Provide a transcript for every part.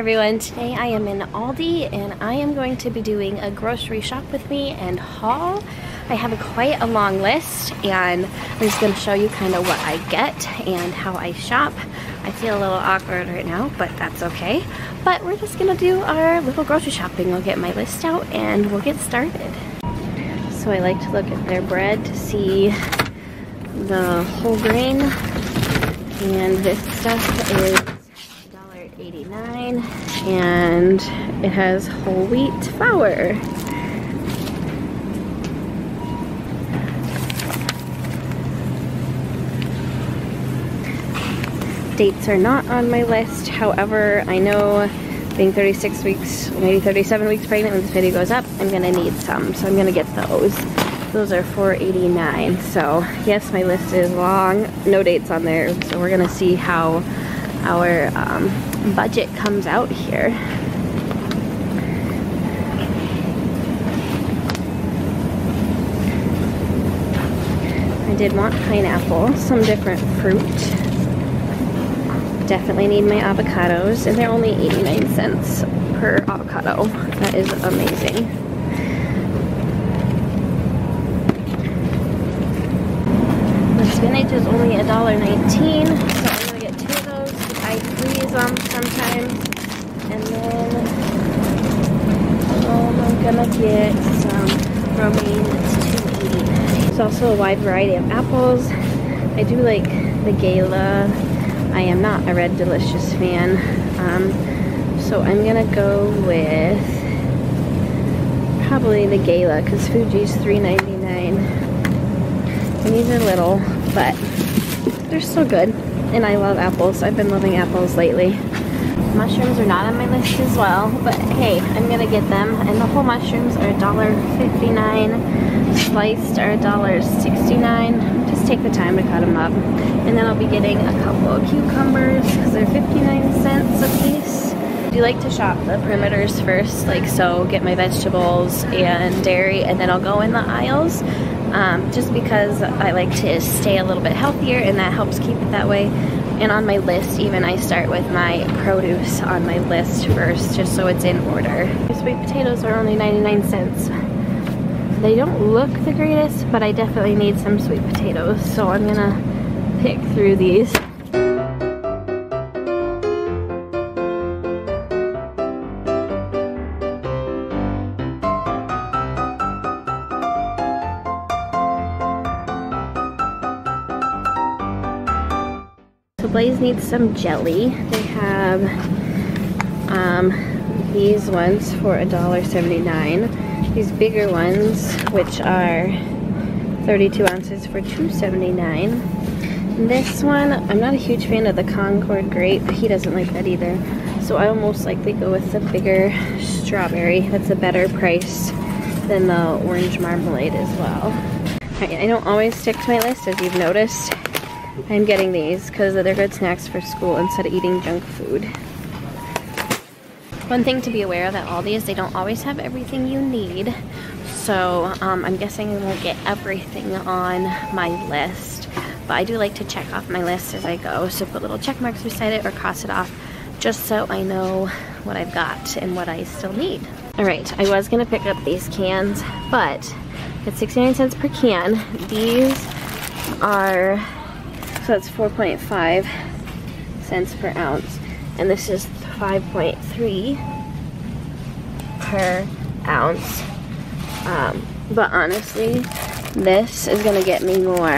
everyone, today I am in Aldi and I am going to be doing a grocery shop with me and haul. I have quite a long list and I'm just going to show you kind of what I get and how I shop. I feel a little awkward right now, but that's okay. But we're just going to do our little grocery shopping. I'll get my list out and we'll get started. So I like to look at their bread to see the whole grain, and this stuff is $1.89, and it has whole wheat flour. Dates are not on my list, however, I know being 36 weeks, maybe 37 weeks pregnant when this video goes up, I'm gonna need some, so I'm gonna get those. Those are $4.89, so yes, my list is long, no dates on there, so we're gonna see how our budget comes out here. I did want pineapple, some different fruit. Definitely need my avocados, and they're only 89 cents per avocado. That is amazing. The spinach is only $1.19. Sometimes, and then I'm gonna get some romaine. That's $2.89. There's also a wide variety of apples. I do like the Gala. I am not a Red Delicious fan, so I'm gonna go with probably the Gala because Fuji's $3.99, and these are little, but they're still good. And I love apples. I've been loving apples lately. Mushrooms are not on my list as well, but hey, I'm gonna get them. And the whole mushrooms are $1.59, sliced are $1.69. Just take the time to cut them up. And then I'll be getting a couple of cucumbers because they're 59 cents a piece. I do like to shop the perimeters first, like so get my vegetables and dairy, and then I'll go in the aisles. Just because I like to stay a little bit healthier, and that helps keep it that way. And on my list, even I start with my produce on my list first, just so it's in order. Sweet potatoes are only 99 cents. They don't look the greatest, but I definitely need some sweet potatoes, so I'm gonna pick through these. Blaise needs some jelly. They have these ones for $1.79. These bigger ones, which are 32 ounces for $2.79. This one, I'm not a huge fan of the Concord grape. He doesn't like that either. So I will most likely go with the bigger strawberry. That's a better price than the orange marmalade as well. Right, I don't always stick to my list, as you've noticed. I'm getting these because they're good snacks for school instead of eating junk food. One thing to be aware of at Aldi is they don't always have everything you need. So I'm guessing I won't get everything on my list. But I do like to check off my list as I go. So put little check marks beside it or cross it off just so I know what I've got and what I still need. Alright, I was going to pick up these cans, but at 69 cents per can, these are... So it's 4.5 cents per ounce, and this is 5.3 per ounce. But honestly, this is gonna get me more.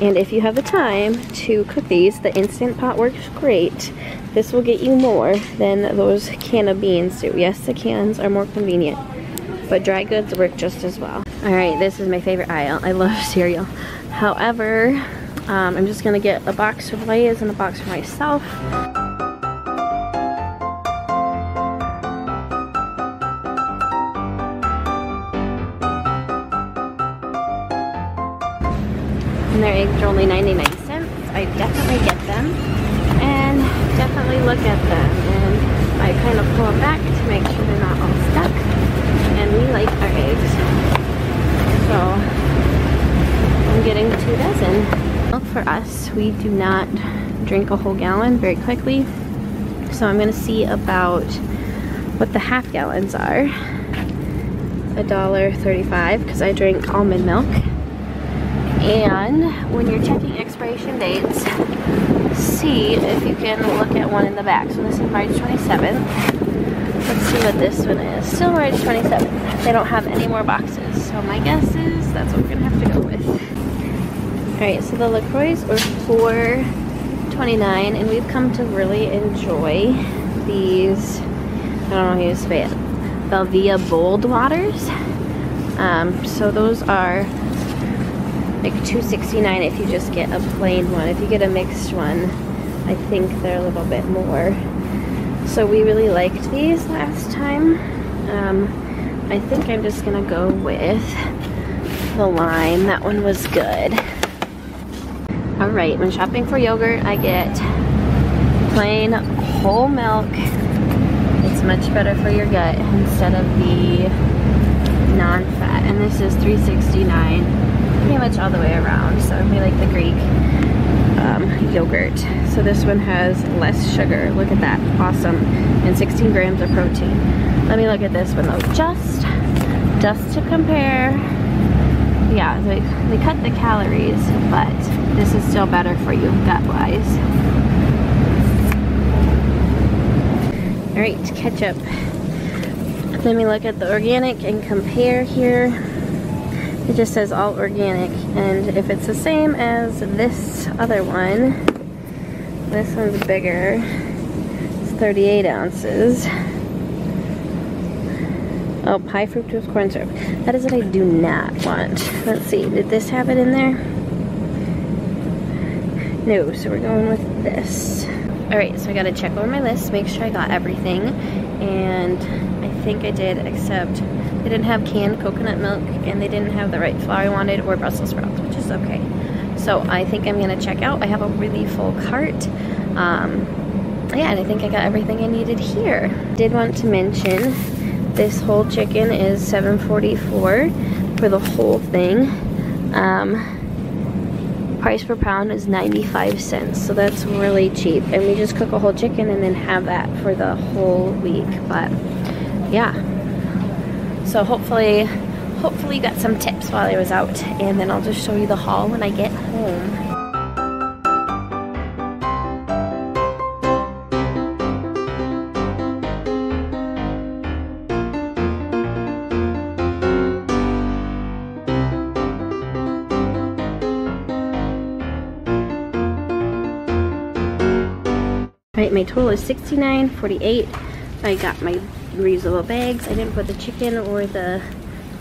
And if you have the time to cook these, the Instant Pot works great. This will get you more than those can of beans do. Yes, the cans are more convenient, but dry goods work just as well. Alright, this is my favorite aisle. I love cereal. However, I'm just going to get a box for Leia's and a box for myself. And their eggs are only 99 cents. I definitely get them and definitely look at them. And I kind of pull them back to make sure they're not all stuck. And we like our eggs, so I'm getting 2 dozen. Well, for us, we do not drink a whole gallon very quickly. So I'm gonna see about what the half gallons are. $1.35 because I drink almond milk. And when you're checking expiration dates, see if you can look at one in the back. So this is March 27th. Let's see what this one is. Still March 27th. They don't have any more boxes. So my guess is that's what we're gonna have to go with. Alright, so the LaCroix are $4.29, and we've come to really enjoy these, I don't know how you say it, Velvia Bold Waters. So those are like $2.69 if you just get a plain one. If you get a mixed one, I think they're a little bit more. So we really liked these last time. I think I'm just gonna go with the lime. That one was good. All right, when shopping for yogurt, I get plain whole milk. It's much better for your gut instead of the non-fat. And this is $3.69, pretty much all the way around. So we like the Greek yogurt. So this one has less sugar. Look at that, awesome. And 16 grams of protein. Let me look at this one though, just to compare. Yeah, they cut the calories, but this is still better for you gut-wise. All right, ketchup. Let me look at the organic and compare here. It just says all organic, and if it's the same as this other one, this one's bigger, it's 38 ounces. Oh, high fructose corn syrup. That is what I do not want. Let's see, did this have it in there? No, so we're going with this. Alright, so I gotta check over my list, make sure I got everything, and I think I did, except they didn't have canned coconut milk, and they didn't have the right flour I wanted, or Brussels sprouts, which is okay. So I think I'm gonna check out. I have a really full cart. Yeah, and I think I got everything I needed here. Did want to mention this whole chicken is $7.44 for the whole thing. Price per pound is 95 cents, so that's really cheap, and we just cook a whole chicken and then have that for the whole week. But yeah, so hopefully you got some tips while I was out, and then I'll just show you the haul when I get home. My total is $69.48. I got my reusable bags. I didn't put the chicken or the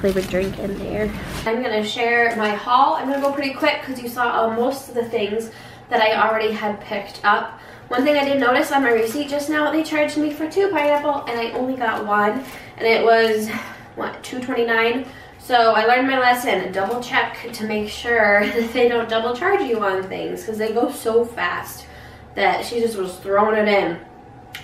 flavored drink in there. I'm gonna share my haul. I'm gonna go pretty quick because you saw most of the things that I already had picked up. One thing I did notice on my receipt just now, they charged me for 2 pineapple and I only got 1, and it was, what, $2.29. So I learned my lesson. Double check to make sure that they don't double charge you on things, because they go so fast that she just was throwing it in.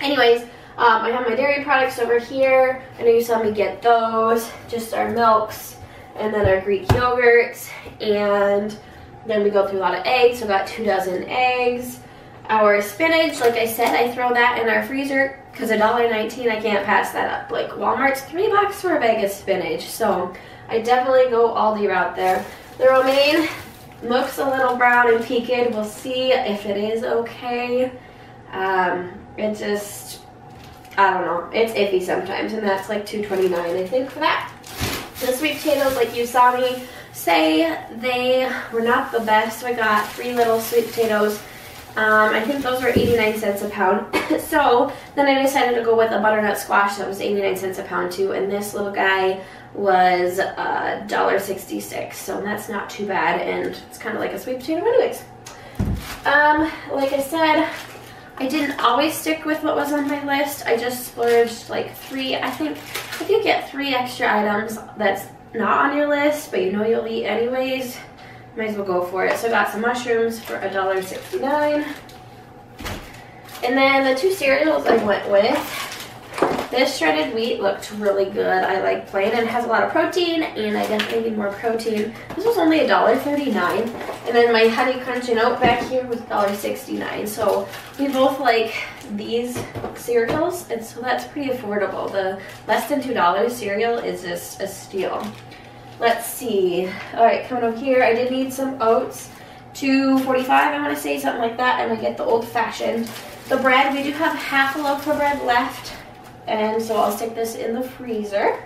Anyways, I have my dairy products over here. I know you saw me get those, just our milks, and then our Greek yogurts, and then we go through a lot of eggs, so I got 2 dozen eggs. Our spinach, like I said, I throw that in our freezer, because $1.19, I can't pass that up. Like, Walmart's $3 for a bag of spinach, so I definitely go Aldi route there. The romaine looks a little brown and peaked. We'll see if it is okay. It just, I don't know. It's iffy sometimes, and that's like $2.29, I think, for that. The sweet potatoes, like you saw me say, they were not the best. I got 3 little sweet potatoes. I think those were 89 cents a pound. So then I decided to go with a butternut squash that was 89 cents a pound too, and this little guy was $1.66, so that's not too bad, and it's kind of like a sweet potato anyways. Like I said, I didn't always stick with what was on my list. I just splurged like 3. I think if you get 3 extra items that's not on your list, but you know you'll eat anyways, might as well go for it. So I got some mushrooms for $1.69. And then the 2 cereals I went with This shredded wheat looked really good. I like plain, and it has a lot of protein, and I definitely need more protein. This was only $1.39, and then my honey crunchy oat back here was $1.69. So we both like these cereals, and so that's pretty affordable. The less than $2 cereal is just a steal. Let's see. All right, coming over here, I did need some oats. $2.45, I want to say, something like that, and we get the old-fashioned. The bread, we do have half a loaf of bread left, and so I'll stick this in the freezer.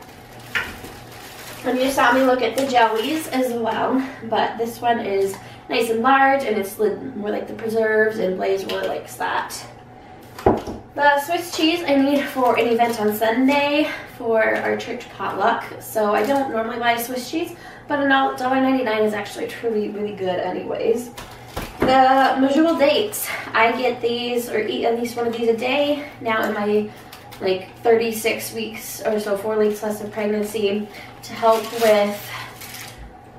And you saw me look at the jellies as well, but this one is nice and large, and it's more like the preserves, and Blaise really likes that. The Swiss cheese I need for an event on Sunday for our church potluck, so I don't normally buy Swiss cheese, but $1.99 is actually truly really good anyways. The Medjool dates, I get these or eat at least one of these a day now in my like 36 weeks or so, 4 weeks less of pregnancy, to help with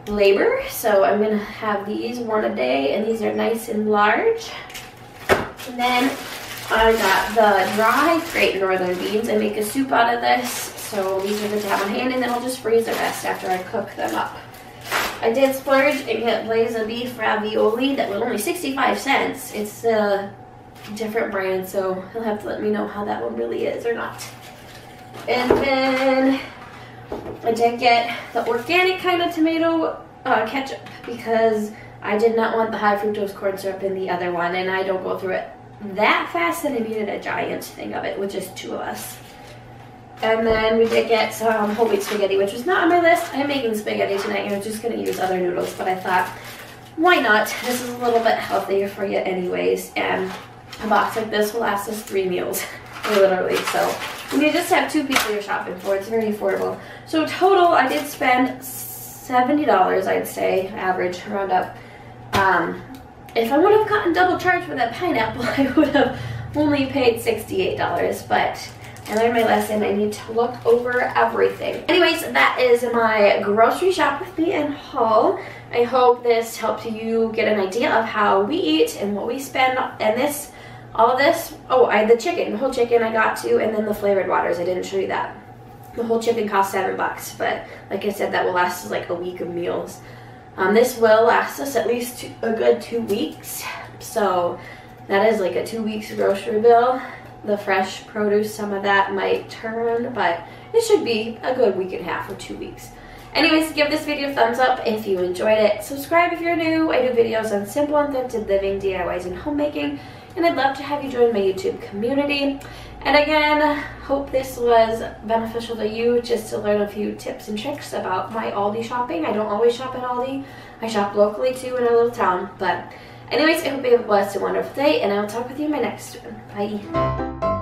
labor. So I'm gonna have these one a day, and these are nice and large. And then I got the dry Great Northern beans. I make a soup out of this, so these are good to have on hand, and then I'll just freeze the rest after I cook them up. I did splurge and get Blaise a beef ravioli that was only 65 cents. It's a different brand, so he'll have to let me know how that one really is or not. And then I did get the organic kind of tomato ketchup because I did not want the high fructose corn syrup in the other one, and I don't go through it that fast, and I needed a giant thing of it with just two of us. And then we did get some whole wheat spaghetti, which was not on my list. I'm making spaghetti tonight, and I'm just going to use other noodles, but I thought, why not? This is a little bit healthier for you anyways, and a box like this will last us 3 meals, literally. So you just have 2 people you're shopping for. It's very affordable. So total, I did spend $70, I'd say, average, round up. If I would have gotten double charged for that pineapple, I would have only paid $68, but I learned my lesson. I need to look over everything. Anyways, that is my grocery shop with me and haul. I hope this helped you get an idea of how we eat and what we spend. And this, all this, oh, I had the chicken, the whole chicken I got too, and then the flavored waters. I didn't show you that. The whole chicken cost $7, but like I said, that will last us like a week of meals. This will last us at least a good 2 weeks. So that is like a 2 weeks grocery bill. The fresh produce, some of that might turn, but it should be a good week and a half or 2 weeks. Anyways, give this video a thumbs up if you enjoyed it. Subscribe if you're new. I do videos on simple and thrifted living, DIYs, and homemaking. And I'd love to have you join my YouTube community. And again, hope this was beneficial to you, just to learn a few tips and tricks about my Aldi shopping. I don't always shop at Aldi. I shop locally too in our little town. But anyways, I hope you have a blessed and wonderful day, and I will talk with you in my next one. Bye.